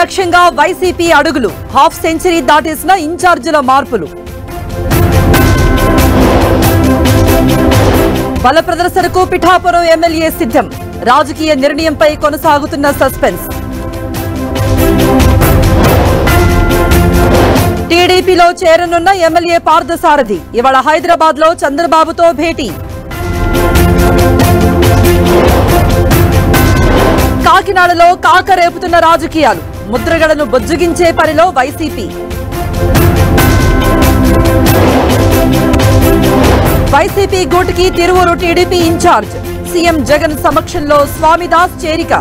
లక్ష్యంగా వైసీపీ అడుగులు half century దాటేసిన ఇన్ఛార్జీల మార్పులు బల ప్రదర్శనకు పిఠాపురం ఎమ్మెల్యే సిద్ధం రాజకీయ నిర్ణయంపై కొనసాగుతున్న సస్పెన్స్ టీడీపీలో చేరనున్న ఎమ్మెల్యే పార్థసారథి ఇవాళ హైదరాబాద్లో చంద్రబాబుతో భేటీ కాకినాడలో కాకరేపుతున్న రాజకీయాలు ముద్రగడను బొజ్జగించే పనిలో వైసీపీ వైసీపీ గూటికి తిరువూరు టీడీపీ ఇన్ఛార్జ్ సీఎం జగన్ సమక్షంలో స్వామిదాస్ చేరిక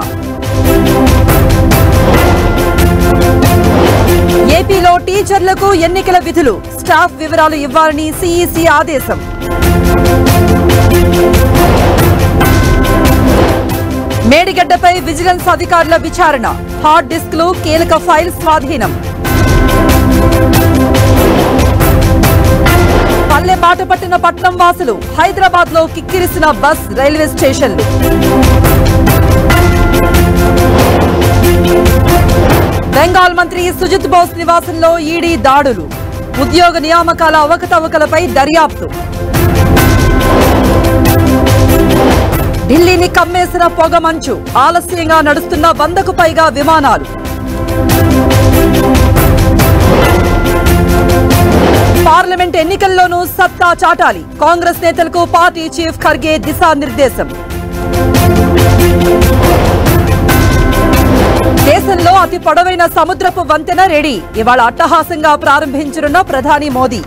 ఏపీలో టీచర్లకు ఎన్నికల విధులు స్టాఫ్ వివరాలు ఇవ్వాలని సీఈసీ ఆదేశం మేడిగడ్డపై విజిలెన్స్ అధికారుల విచారణ హార్డ్ డిస్క్లు కీలక ఫైల్ స్వాధీనం పల్లె బాట పట్టిన పట్నం వాసులు హైదరాబాద్ లో కిక్కిరిసిన బస్ రైల్వే స్టేషన్లు బెంగాల్ మంత్రి సుజిత్ బోస్ నివాసంలో ఈడీ దాడులు ఉద్యోగ నియామకాల అవకతవకలపై దర్యాప్తు ఢిల్లీని కమ్మేసిన పొగమంచు ఆలస్యంగా నడుస్తున్న 100కు పైగా విమానాలు పార్లమెంట్ ఎన్నికల్లోనూ సత్తా చాటాలి కాంగ్రెస్ నేతలకు పార్టీ చీఫ్ ఖర్గే దిశానిర్దేశం దేశంలో అతి పొడవైన సముద్రపు వంతెన రెడీ ఇవాళ అట్టహాసంగా ప్రారంభించనున్న ప్రధాని మోదీ